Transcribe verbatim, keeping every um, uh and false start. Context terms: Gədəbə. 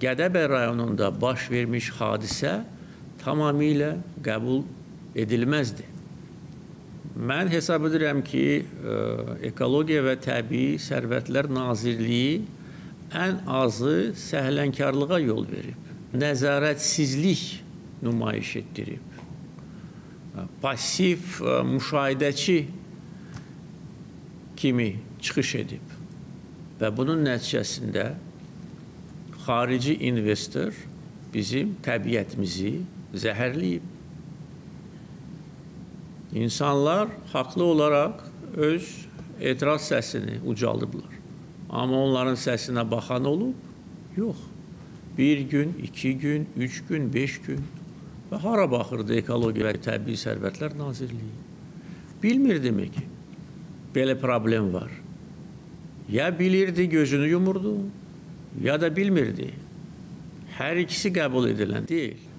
Gədəbə rayonunda baş vermiş hadisə tamamilə qəbul edilməzdi. Mən hesab edirəm ki, Ekologiya ve Təbii Sərvətlər Nazirliyi ən azı səhlənkarlığa yol verib, nəzarətsizlik nümayiş etdirib, pasif müşahidəçi kimi çıxış edib və bunun nəticəsində xarici investor bizim təbiətimizi zəhərləyib. İnsanlar haqlı olaraq öz etiraz səsini ucaldıblar. Amma onların səsinə baxan olub? Yox. Bir gün, iki gün, üç gün, beş gün. Və hara baxırdı Ekologiya ve Təbii Sərvətlər Nazirliyi? Bilmirdimi ki, belə problem var. Ya bilirdi, gözünü yumurdu, ya da bilmirdi. Hər ikisi qəbul edilən deyil.